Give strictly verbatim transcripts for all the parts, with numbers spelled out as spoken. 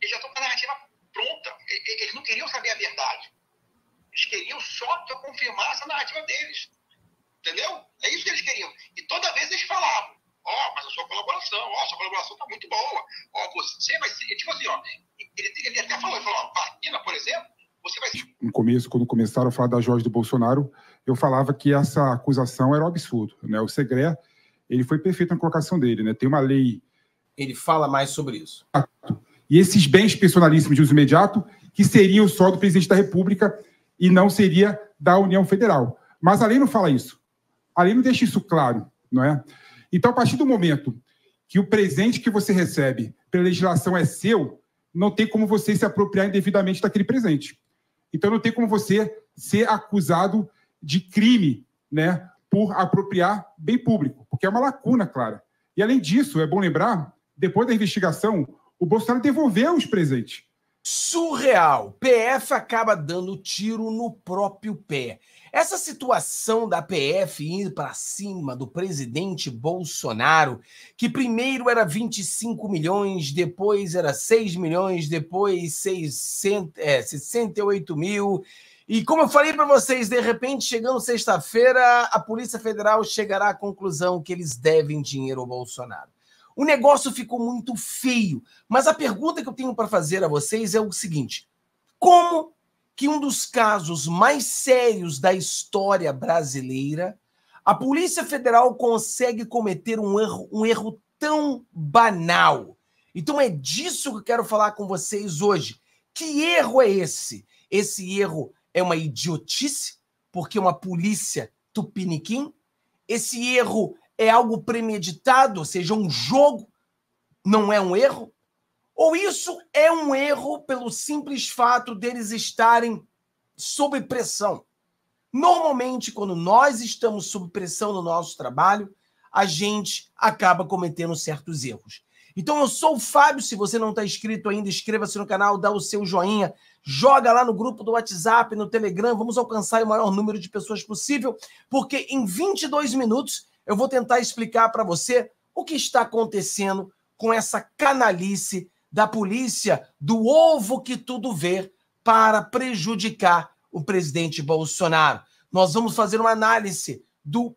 eles já estão com a narrativa pronta. Eles não queriam saber a verdade. Eles queriam só confirmar essa narrativa deles. Entendeu? É isso que eles queriam. E toda vez eles falavam, ó, oh, mas a sua colaboração, ó, oh, a sua colaboração tá muito boa. Ó, oh, você vai ser... Tipo assim, ó, ele, ele até falou, ele falou, ó, vacina, por exemplo, você vai ser... No começo, quando começaram a falar da Jorge do Bolsonaro, eu falava que essa acusação era um absurdo, né? O Segré, ele foi perfeito na colocação dele, né? Tem uma lei... Ele fala mais sobre isso. E esses bens personalíssimos de uso imediato, que seriam só do presidente da República e não seria da União Federal. Mas a lei não fala isso. A lei não deixa isso claro, não é? Então, a partir do momento que o presente que você recebe pela legislação é seu, não tem como você se apropriar indevidamente daquele presente. Então, não tem como você ser acusado de crime, né, por apropriar bem público, porque é uma lacuna clara. E, além disso, é bom lembrar, depois da investigação, o Bolsonaro devolveu os presentes. Surreal! P F acaba dando tiro no próprio pé. Essa situação da P F indo para cima do presidente Bolsonaro, que primeiro era vinte e cinco milhões, depois era seis milhões, depois sessenta e oito mil. E como eu falei para vocês, de repente, chegando sexta-feira, a Polícia Federal chegará à conclusão que eles devem dinheiro ao Bolsonaro. O negócio ficou muito feio, mas a pergunta que eu tenho para fazer a vocês é o seguinte: como que um dos casos mais sérios da história brasileira, a Polícia Federal consegue cometer um erro, um erro tão banal? Então é disso que eu quero falar com vocês hoje. Que erro é esse? Esse erro é uma idiotice, porque é uma polícia tupiniquim? Esse erro é algo premeditado, ou seja, um jogo, não é um erro? Ou isso é um erro pelo simples fato deles estarem sob pressão? Normalmente, quando nós estamos sob pressão no nosso trabalho, a gente acaba cometendo certos erros. Então, eu sou o Fábio. Se você não está inscrito ainda, inscreva-se no canal, dá o seu joinha, joga lá no grupo do WhatsApp, no Telegram. Vamos alcançar o maior número de pessoas possível, porque em vinte e dois minutos eu vou tentar explicar para você o que está acontecendo com essa canalice da polícia, do ovo que tudo vê, para prejudicar o presidente Bolsonaro. Nós vamos fazer uma análise do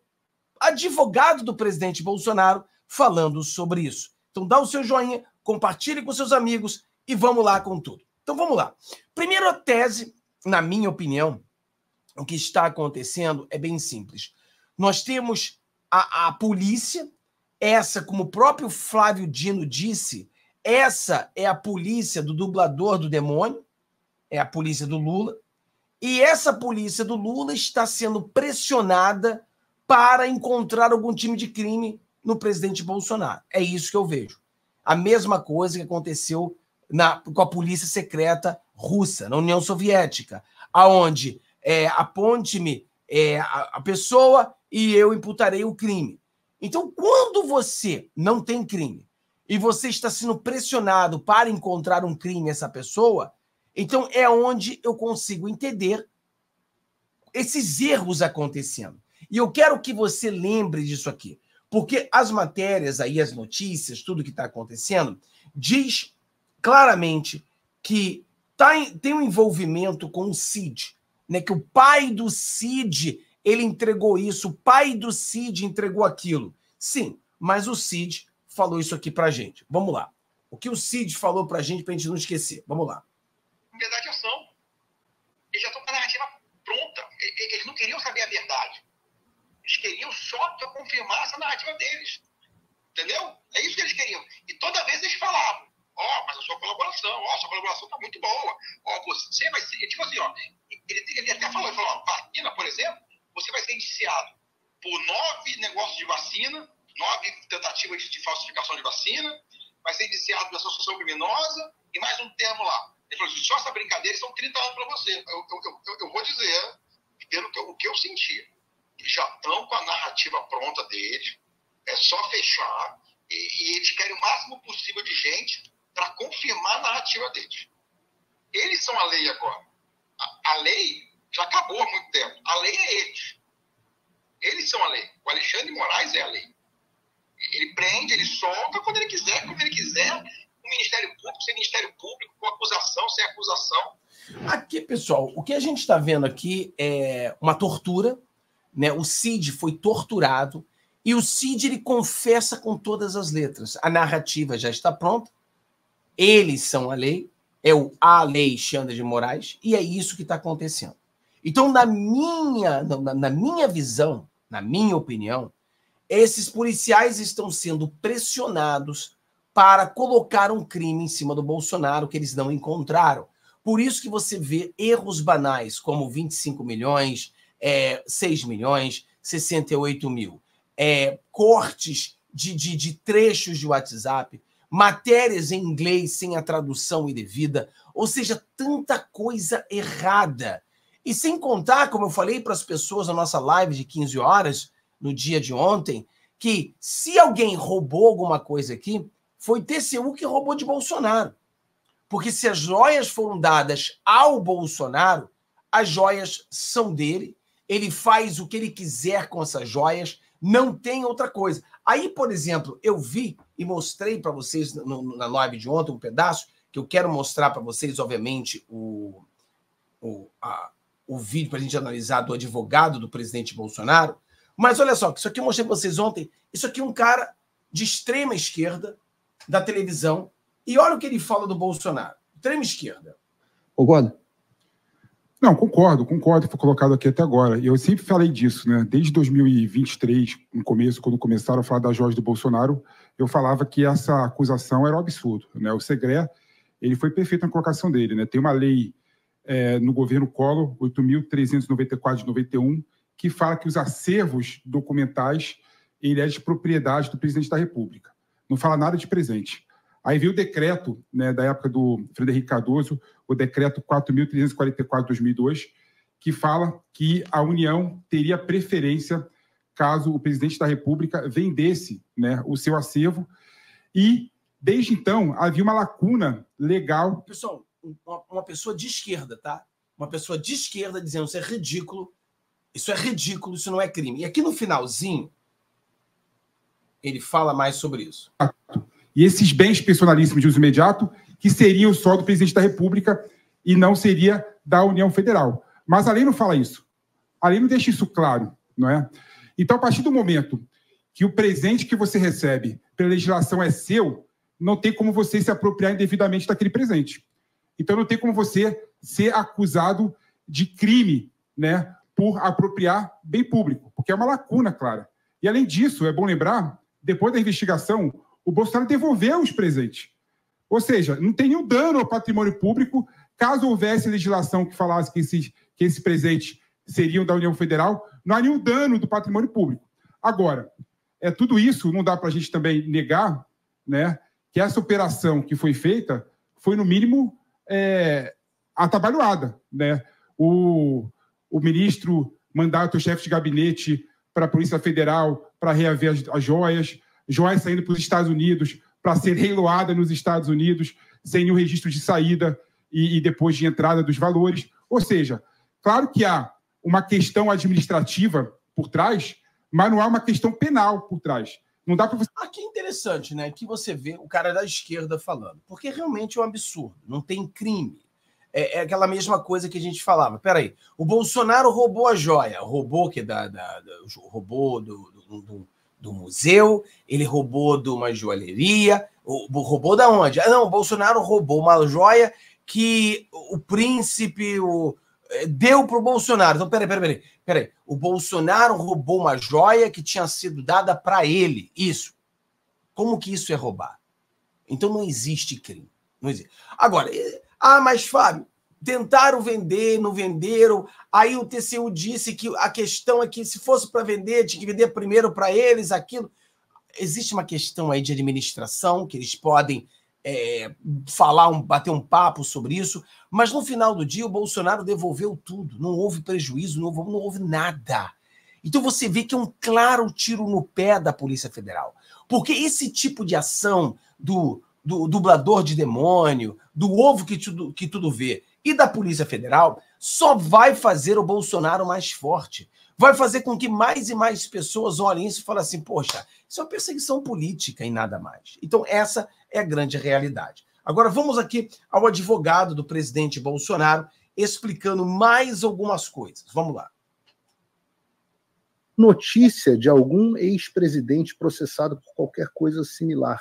advogado do presidente Bolsonaro falando sobre isso. Então dá o seu joinha, compartilhe com seus amigos e vamos lá com tudo. Então vamos lá. Primeiro, a tese, na minha opinião, o que está acontecendo é bem simples. Nós temos a, a polícia, essa, como o próprio Flávio Dino disse, essa é a polícia do dublador do demônio, é a polícia do Lula, e essa polícia do Lula está sendo pressionada para encontrar algum time de crime no presidente Bolsonaro. É isso que eu vejo. A mesma coisa que aconteceu na, com a polícia secreta russa, na União Soviética, aonde é, aponte-me é, a, a pessoa e eu imputarei o crime. Então, quando você não tem crime e você está sendo pressionado para encontrar um crime essa pessoa, então é onde eu consigo entender esses erros acontecendo. E eu quero que você lembre disso aqui, porque as matérias aí, as notícias, tudo que está acontecendo, diz claramente que tá em, tem um envolvimento com o Cid, né, que o pai do Cid, ele entregou isso, o pai do Cid entregou aquilo. Sim, mas o Cid falou isso aqui pra gente. Vamos lá. O que o Cid falou pra gente, pra gente não esquecer. Vamos lá. Verdade ou não? Eles já estão com a narrativa pronta. Eles não queriam saber a verdade. Eles queriam só confirmar essa narrativa deles. Entendeu? É isso que eles queriam. E toda vez eles falavam, ó, oh, mas a sua colaboração, ó, oh, a sua colaboração tá muito boa. Ó, oh, você vai ser... Tipo assim, ó, ele, ele até falou, ele falou, ó, vacina, por exemplo, você vai ser indiciado por nove negócios de vacina, nove tentativas de falsificação de vacina, vai ser indiciado pela associação criminosa e mais um termo lá. Ele falou assim, só essa brincadeira são trinta anos para você. Eu, eu, eu, eu vou dizer, pelo que eu, o que eu senti, já estão com a narrativa pronta deles, é só fechar, e, e eles querem o máximo possível de gente para confirmar a narrativa deles. Eles são a lei agora. A, a lei... já acabou há muito tempo. A lei é eles. Eles são a lei. O Alexandre Moraes é a lei. Ele prende, ele solta quando ele quiser, quando ele quiser, o Ministério Público, sem Ministério Público, com acusação, sem acusação. Aqui, pessoal, o que a gente está vendo aqui é uma tortura, né? O Cid foi torturado e o Cid, ele confessa com todas as letras. A narrativa já está pronta, eles são a lei, é o Alexandre de Moraes, e é isso que está acontecendo. Então, na minha, na, na minha visão, na minha opinião, esses policiais estão sendo pressionados para colocar um crime em cima do Bolsonaro que eles não encontraram. Por isso que você vê erros banais, como vinte e cinco milhões, é, seis milhões, sessenta e oito mil, é, cortes de, de, de trechos de WhatsApp, matérias em inglês sem a tradução indevida, ou seja, tanta coisa errada. E sem contar, como eu falei para as pessoas na nossa live de quinze horas, no dia de ontem, que se alguém roubou alguma coisa aqui, foi o T C U que roubou de Bolsonaro. Porque se as joias foram dadas ao Bolsonaro, as joias são dele, ele faz o que ele quiser com essas joias, não tem outra coisa. Aí, por exemplo, eu vi e mostrei para vocês no, no, na live de ontem um pedaço, que eu quero mostrar para vocês, obviamente, o, o, a, o vídeo para a gente analisar do advogado do presidente Bolsonaro. Mas olha só, isso aqui eu mostrei para vocês ontem, isso aqui é um cara de extrema esquerda da televisão. E olha o que ele fala do Bolsonaro. Extrema esquerda. Concorda? Não, concordo, concordo. Foi colocado aqui até agora. E eu sempre falei disso, né? Desde dois mil e vinte e três, no começo, quando começaram a falar da joia do Bolsonaro, eu falava que essa acusação era um absurdo, né? O Segré, ele foi perfeito na colocação dele, né? Tem uma lei é, no governo Collor, oito mil trezentos e noventa e quatro de noventa e um, que fala que os acervos documentais, ele é de propriedade do presidente da República. Não fala nada de presente. Aí veio o decreto, né, da época do Fernando Henrique Cardoso, o decreto quatro mil trezentos e quarenta e quatro de dois mil e dois, que fala que a União teria preferência caso o presidente da República vendesse, né, o seu acervo. E, desde então, havia uma lacuna legal. Pessoal, uma pessoa de esquerda, tá? Uma pessoa de esquerda dizendo isso é ridículo, isso é ridículo, isso não é crime. E aqui no finalzinho, ele fala mais sobre isso. A... E esses bens personalíssimos de uso imediato, que seriam só do presidente da República e não seria da União Federal. Mas a lei não fala isso. A lei não deixa isso claro, não é? Então, a partir do momento que o presente que você recebe pela legislação é seu, não tem como você se apropriar indevidamente daquele presente. Então, não tem como você ser acusado de crime, né, por apropriar bem público, porque é uma lacuna clara. E, além disso, é bom lembrar, depois da investigação, o Bolsonaro devolveu os presentes. Ou seja, não tem nenhum dano ao patrimônio público caso houvesse legislação que falasse que esses, que esses presentes seriam da União Federal. Não há nenhum dano do patrimônio público. Agora, é, tudo isso não dá para a gente também negar, né, que essa operação que foi feita foi, no mínimo, é, atabalhoada, né? O, o ministro mandata o chefe de gabinete para a Polícia Federal para reaver as, as joias, joias saindo para os Estados Unidos para ser leiloada nos Estados Unidos sem nenhum registro de saída e, e depois de entrada dos valores. Ou seja, claro que há uma questão administrativa por trás, mas não há uma questão penal por trás. Não dá para você... Ah, que interessante, né? Que você vê o cara da esquerda falando. Porque realmente é um absurdo. Não tem crime. É, é aquela mesma coisa que a gente falava. Peraí, o Bolsonaro roubou a joia. Roubou que da, da, da, roubou do... do, do... do museu, ele roubou de uma joalheria, roubou da onde? Ah, não, o Bolsonaro roubou uma joia que o príncipe o, deu para o Bolsonaro. Então, peraí, peraí, peraí, peraí. O Bolsonaro roubou uma joia que tinha sido dada para ele. Isso. Como que isso é roubar? Então, não existe crime. Não existe. Agora, ah, mas Fábio, tentaram vender, não venderam. Aí o T C U disse que a questão é que se fosse para vender, tinha que vender primeiro para eles, aquilo. Existe uma questão aí de administração, que eles podem é, falar, um, bater um papo sobre isso, mas no final do dia o Bolsonaro devolveu tudo. Não houve prejuízo, não houve, não houve nada. Então você vê que é um claro tiro no pé da Polícia Federal. Porque esse tipo de ação do, do dublador de demônio, do ovo que tudo, que tudo vê, e da Polícia Federal, só vai fazer o Bolsonaro mais forte. Vai fazer com que mais e mais pessoas olhem isso e falem assim, poxa, isso é uma perseguição política e nada mais. Então essa é a grande realidade. Agora vamos aqui ao advogado do presidente Bolsonaro explicando mais algumas coisas. Vamos lá. Notícia de algum ex-presidente processado por qualquer coisa similar.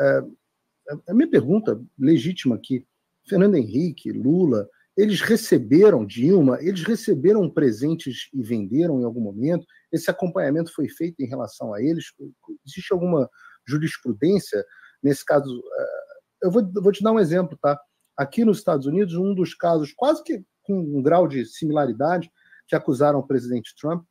É, a minha pergunta legítima aqui, Fernando Henrique, Lula, eles receberam Dilma, eles receberam presentes e venderam em algum momento? Esse acompanhamento foi feito em relação a eles? Existe alguma jurisprudência? Nesse caso, eu vou, vou te dar um exemplo, tá? Aqui nos Estados Unidos, um dos casos quase que com um grau de similaridade que acusaram o presidente Trump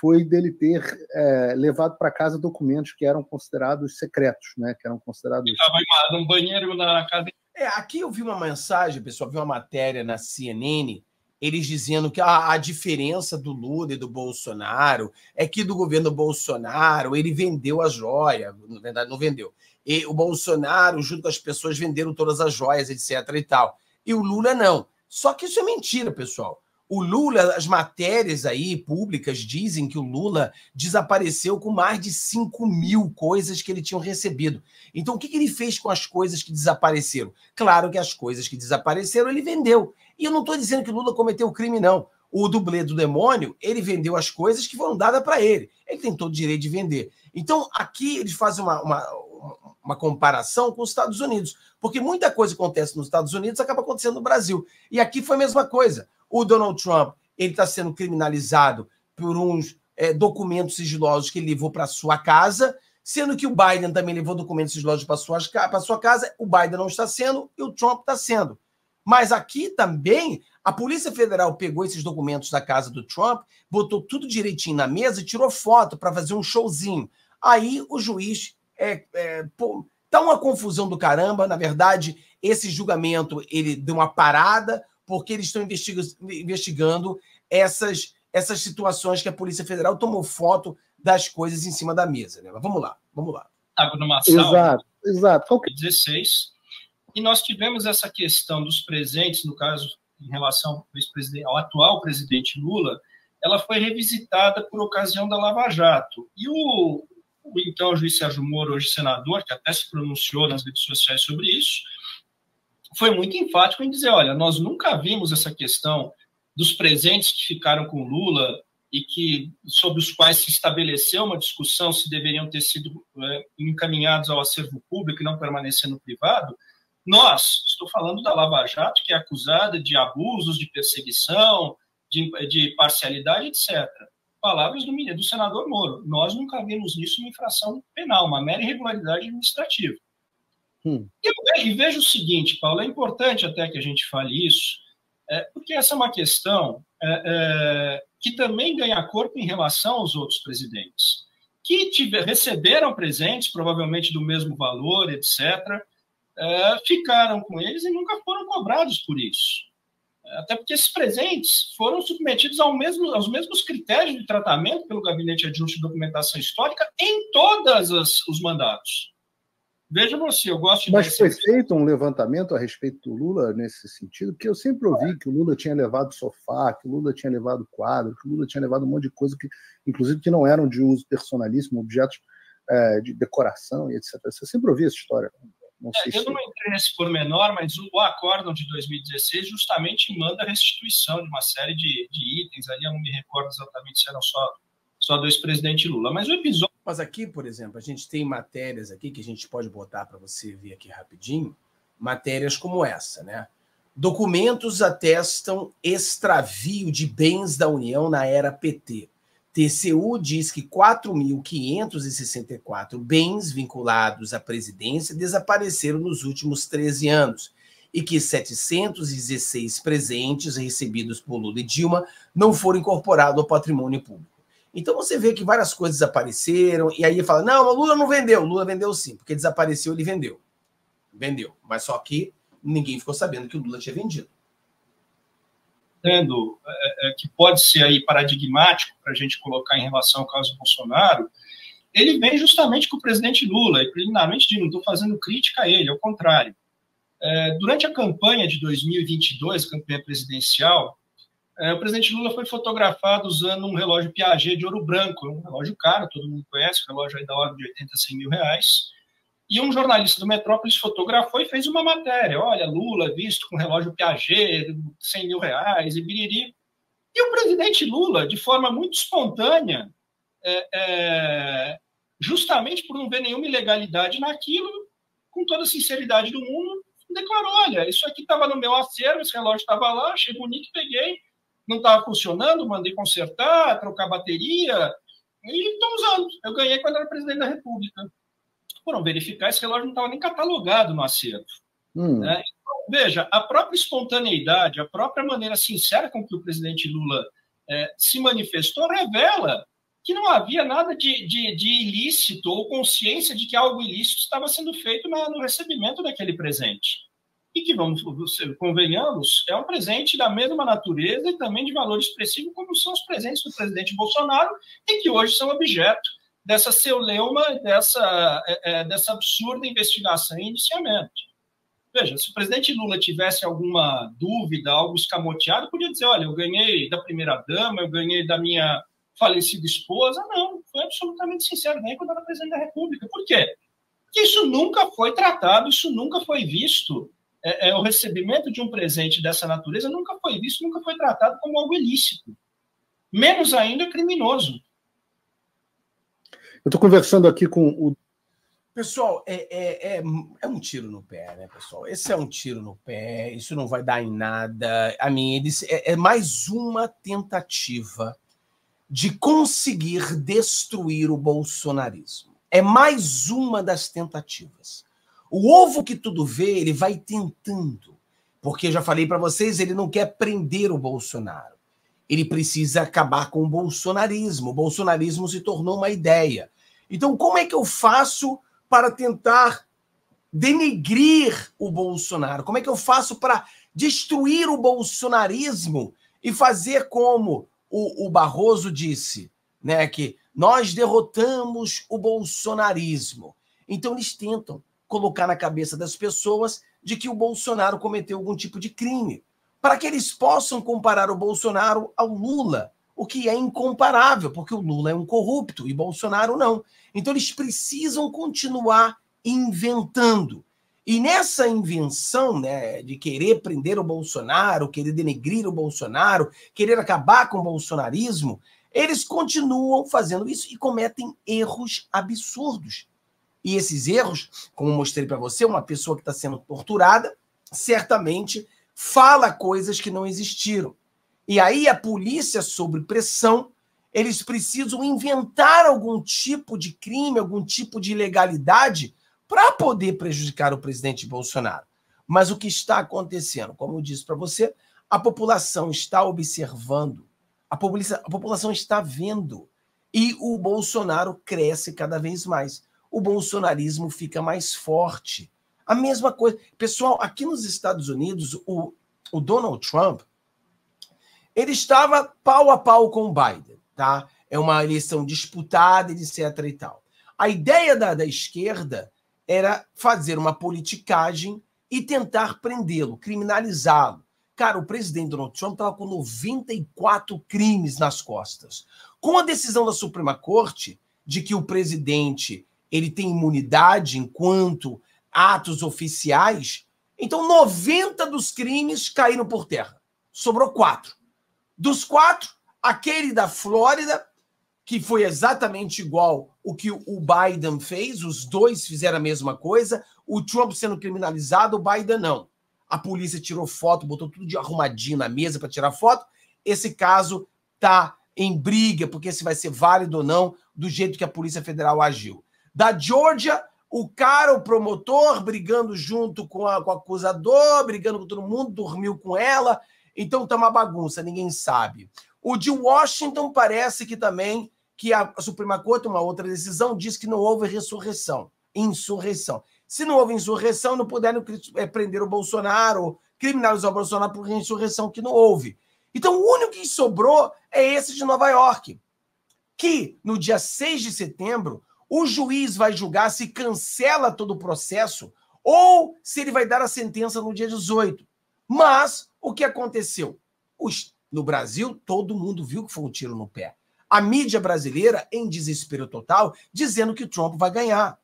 foi dele ter é, levado para casa documentos que eram considerados secretos, né? Que eram considerados... Estava em um banheiro na cadeia. É, aqui eu vi uma mensagem, pessoal, vi uma matéria na C N N, eles dizendo que a, a diferença do Lula e do Bolsonaro é que do governo Bolsonaro ele vendeu a joia, na verdade não vendeu, e o Bolsonaro junto com as pessoas venderam todas as joias, etc e tal, e o Lula não. Só que isso é mentira, pessoal. O Lula, as matérias aí públicas dizem que o Lula desapareceu com mais de cinco mil coisas que ele tinha recebido. Então, o que, que ele fez com as coisas que desapareceram? Claro que as coisas que desapareceram ele vendeu. E eu não estou dizendo que o Lula cometeu crime, não. O dublê do demônio, ele vendeu as coisas que foram dadas para ele. Ele tem todo o direito de vender. Então, aqui eles fazem uma, uma, uma comparação com os Estados Unidos, porque muita coisa que acontece nos Estados Unidos acaba acontecendo no Brasil. E aqui foi a mesma coisa. O Donald Trump está sendo criminalizado por uns é, documentos sigilosos que ele levou para sua casa, sendo que o Biden também levou documentos sigilosos para sua, sua casa. O Biden não está sendo e o Trump está sendo. Mas aqui também a Polícia Federal pegou esses documentos da casa do Trump, botou tudo direitinho na mesa e tirou foto para fazer um showzinho. Aí o juiz... É, é, pô, tá uma confusão do caramba. Na verdade, esse julgamento ele deu uma parada, porque eles estão investigando essas, essas situações que a Polícia Federal tomou foto das coisas em cima da mesa. Né? Mas vamos lá, vamos lá. Estava numa sala, exato, exato. Okay. dezesseis, e nós tivemos essa questão dos presentes, no caso, em relação ao, ao atual presidente Lula, ela foi revisitada por ocasião da Lava Jato. E o, o então juiz Sérgio Moro, hoje senador, que até se pronunciou nas redes sociais sobre isso, foi muito enfático em dizer, olha, nós nunca vimos essa questão dos presentes que ficaram com Lula e que, sobre os quais se estabeleceu uma discussão se deveriam ter sido é, encaminhados ao acervo público e não permanecer no privado. Nós, estou falando da Lava Jato, que é acusada de abusos, de perseguição, de, de parcialidade, etcétera. Palavras do, do senador Moro. Nós nunca vimos nisso uma infração penal, uma mera irregularidade administrativa. Hum. Eu, e vejo o seguinte, Paulo, é importante até que a gente fale isso, é, porque essa é uma questão é, é, que também ganha corpo em relação aos outros presidentes, que tiver, receberam presentes, provavelmente do mesmo valor, etcétera, é, ficaram com eles e nunca foram cobrados por isso. Até porque esses presentes foram submetidos ao mesmo, aos mesmos critérios de tratamento pelo Gabinete Adjunto de Documentação Histórica em todos os mandatos. Veja você, eu gosto de... Mas foi feito um levantamento a respeito do Lula nesse sentido, porque eu sempre ouvi que o Lula tinha levado sofá, que o Lula tinha levado quadro, que o Lula tinha levado um monte de coisa, que, inclusive que não eram de uso personalíssimo, objetos é, de decoração e etcétera. Eu sempre ouvi essa história. Não sei é, se... Eu não entrei nesse pormenor, mas o acórdão de dois mil e dezesseis justamente manda a restituição de uma série de, de itens, ali eu não me recordo exatamente se eram só... só do ex-presidente Lula, mas o episódio... Mas aqui, por exemplo, a gente tem matérias aqui que a gente pode botar para você ver aqui rapidinho, matérias como essa, né? Documentos atestam extravio de bens da União na era P T. T C U diz que quatro mil quinhentos e sessenta e quatro bens vinculados à presidência desapareceram nos últimos treze anos e que setecentos e dezesseis presentes recebidos por Lula e Dilma não foram incorporados ao patrimônio público. Então você vê que várias coisas desapareceram, e aí fala, não, o Lula não vendeu. O Lula vendeu sim, porque desapareceu, ele vendeu. Vendeu, mas só que ninguém ficou sabendo que o Lula tinha vendido. Entendo, é, é, que pode ser aí paradigmático para a gente colocar em relação ao caso do Bolsonaro, ele vem justamente com o presidente Lula, e preliminarmente digo, não estou fazendo crítica a ele, ao contrário. É, durante a campanha de dois mil e vinte e dois, campanha presidencial, o presidente Lula foi fotografado usando um relógio Piaget de ouro branco, um relógio caro, todo mundo conhece, um relógio aí da ordem de oitenta, cem mil reais, E um jornalista do Metrópoles fotografou e fez uma matéria. Olha, Lula visto com relógio Piaget, cem mil reais e biriri. E o presidente Lula, de forma muito espontânea, é, é, justamente por não ver nenhuma ilegalidade naquilo, com toda a sinceridade do mundo, declarou, olha, isso aqui estava no meu acervo, esse relógio estava lá, achei bonito, peguei, não estava funcionando, mandei consertar, trocar bateria, e estou usando. Eu ganhei quando era presidente da República. Foram verificar, esse relógio não estava nem catalogado no acervo. Hum. Né? Então, veja, a própria espontaneidade, a própria maneira sincera com que o presidente Lula eh, se manifestou revela que não havia nada de, de, de ilícito ou consciência de que algo ilícito estava sendo feito na, no recebimento daquele presente. E que, vamos, convenhamos, é um presente da mesma natureza e também de valor expressivo como são os presentes do presidente Bolsonaro e que hoje são objeto dessa celeuma, dessa, é, dessa absurda investigação e indiciamento. Veja, se o presidente Lula tivesse alguma dúvida, algo escamoteado, podia dizer, olha, eu ganhei da primeira-dama, eu ganhei da minha falecida esposa. Não, foi absolutamente sincero, nem quando era presidente da República. Por quê? Porque isso nunca foi tratado, isso nunca foi visto. É, é, o recebimento de um presente dessa natureza nunca foi visto, nunca foi tratado como algo ilícito. Menos ainda criminoso. Eu estou conversando aqui com o... Pessoal, é, é, é, é um tiro no pé, né, pessoal? Esse é um tiro no pé, isso não vai dar em nada. A mim, ele, é, é mais uma tentativa de conseguir destruir o bolsonarismo. É mais uma das tentativas. O ovo que tudo vê, ele vai tentando. Porque, eu já falei para vocês, ele não quer prender o Bolsonaro. Ele precisa acabar com o bolsonarismo. O bolsonarismo se tornou uma ideia. Então, como é que eu faço para tentar denegrir o Bolsonaro? Como é que eu faço para destruir o bolsonarismo e fazer como o, o Barroso disse, né, que nós derrotamos o bolsonarismo? Então, eles tentam colocar na cabeça das pessoas de que o Bolsonaro cometeu algum tipo de crime, para que eles possam comparar o Bolsonaro ao Lula, o que é incomparável, porque o Lula é um corrupto e Bolsonaro não. Então eles precisam continuar inventando. E nessa invenção, né, de querer prender o Bolsonaro, querer denegrir o Bolsonaro, querer acabar com o bolsonarismo, eles continuam fazendo isso e cometem erros absurdos. E esses erros, como mostrei para você, uma pessoa que está sendo torturada, certamente... fala coisas que não existiram. E aí a polícia, sob pressão, eles precisam inventar algum tipo de crime, algum tipo de ilegalidade para poder prejudicar o presidente Bolsonaro. Mas o que está acontecendo? Como eu disse para você, a população está observando, a, população, a população está vendo, e o Bolsonaro cresce cada vez mais. O bolsonarismo fica mais forte. A mesma coisa. Pessoal, aqui nos Estados Unidos, o, o Donald Trump, ele estava pau a pau com o Biden, tá? É uma eleição disputada, etcétera e tal. A ideia da, da esquerda era fazer uma politicagem e tentar prendê-lo, criminalizá-lo. Cara, o presidente Donald Trump estava com noventa e quatro crimes nas costas. Com a decisão da Suprema Corte de que o presidente ele tem imunidade enquanto... atos oficiais, então noventa dos crimes caíram por terra. Sobrou quatro. Dos quatro, aquele da Flórida, que foi exatamente igual o que o Biden fez, os dois fizeram a mesma coisa, o Trump sendo criminalizado, o Biden não. A polícia tirou foto, botou tudo de arrumadinho na mesa para tirar foto. Esse caso está em briga, porque se vai ser válido ou não, do jeito que a Polícia Federal agiu. Da Georgia, o cara, o promotor, brigando junto com, a, com o acusador, brigando com todo mundo, dormiu com ela. Então tá uma bagunça, ninguém sabe. O de Washington parece que também, que a Suprema Corte, uma outra decisão, diz que não houve ressurreição, insurreição. Se não houve insurreição, não puderam prender o Bolsonaro, criminalizar o Bolsonaro por insurreição que não houve. Então o único que sobrou é esse de Nova York, que no dia seis de setembro, o juiz vai julgar se cancela todo o processo ou se ele vai dar a sentença no dia dezoito. Mas o que aconteceu? Os, no Brasil, todo mundo viu que foi um tiro no pé. A mídia brasileira, em desespero total, dizendo que o Trump vai ganhar.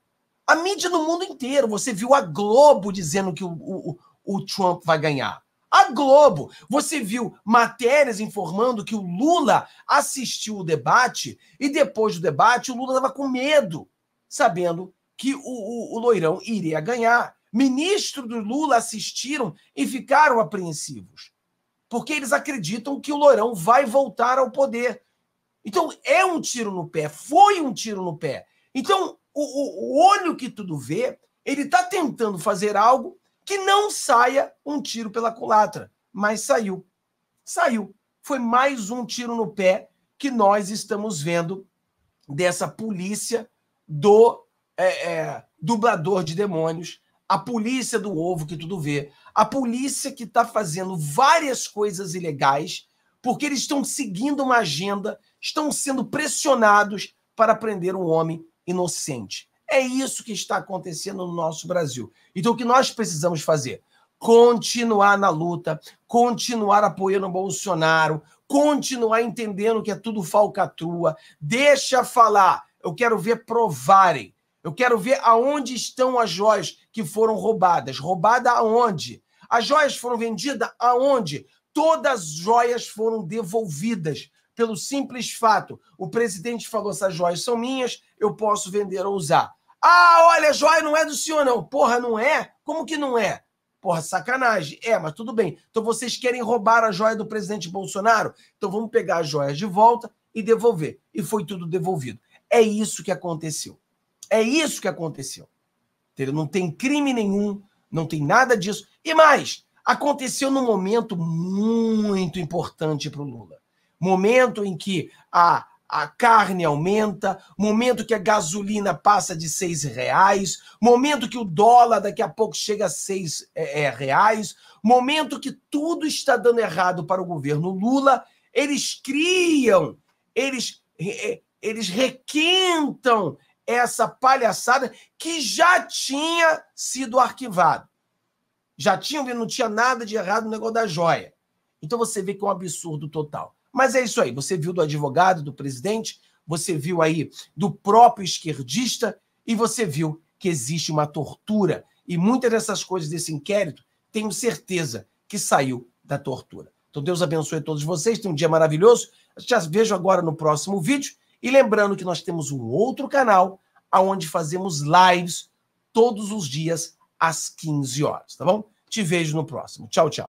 A mídia no mundo inteiro. Você viu a Globo dizendo que o, o, o Trump vai ganhar. A Globo. Você viu matérias informando que o Lula assistiu o debate e depois do debate o Lula estava com medo, sabendo que o, o, o loirão iria ganhar. Ministros do Lula assistiram e ficaram apreensivos, porque eles acreditam que o loirão vai voltar ao poder. Então, é um tiro no pé, foi um tiro no pé. Então, o, o olho que tudo vê, ele está tentando fazer algo que não saia um tiro pela culatra, mas saiu. Saiu. Foi mais um tiro no pé que nós estamos vendo dessa polícia do é, é, dublador de demônios, a polícia do ovo que tudo vê, a polícia que está fazendo várias coisas ilegais, porque eles estão seguindo uma agenda, estão sendo pressionados para prender um homem inocente. É isso que está acontecendo no nosso Brasil. Então, o que nós precisamos fazer? Continuar na luta, continuar apoiando o Bolsonaro, continuar entendendo que é tudo falcatrua. Deixa falar. Eu quero ver provarem. Eu quero ver aonde estão as joias que foram roubadas. Roubada aonde? As joias foram vendidas aonde? Todas as joias foram devolvidas pelo simples fato. O presidente falou, essas joias são minhas, eu posso vender ou usar. Ah, olha, a joia não é do senhor, não. Porra, não é? Como que não é? Porra, sacanagem. É, mas tudo bem. Então vocês querem roubar a joia do presidente Bolsonaro? Então vamos pegar as joias de volta e devolver. E foi tudo devolvido. É isso que aconteceu. É isso que aconteceu. Não tem crime nenhum, não tem nada disso. E mais, aconteceu num momento muito importante para o Lula. Momento em que a, a carne aumenta, momento que a gasolina passa de seis reais, momento que o dólar daqui a pouco chega a seis é, reais, momento que tudo está dando errado para o governo Lula. Eles criam, eles, eles requentam essa palhaçada que já tinha sido arquivada. Já tinham visto, não tinha nada de errado no negócio da joia. Então você vê que é um absurdo total. Mas é isso aí, você viu do advogado, do presidente, você viu aí do próprio esquerdista e você viu que existe uma tortura. E muitas dessas coisas desse inquérito, tenho certeza que saiu da tortura. Então Deus abençoe todos vocês, tenha um dia maravilhoso. Eu te vejo agora no próximo vídeo. E lembrando que nós temos um outro canal onde fazemos lives todos os dias às quinze horas, tá bom? Te vejo no próximo. Tchau, tchau.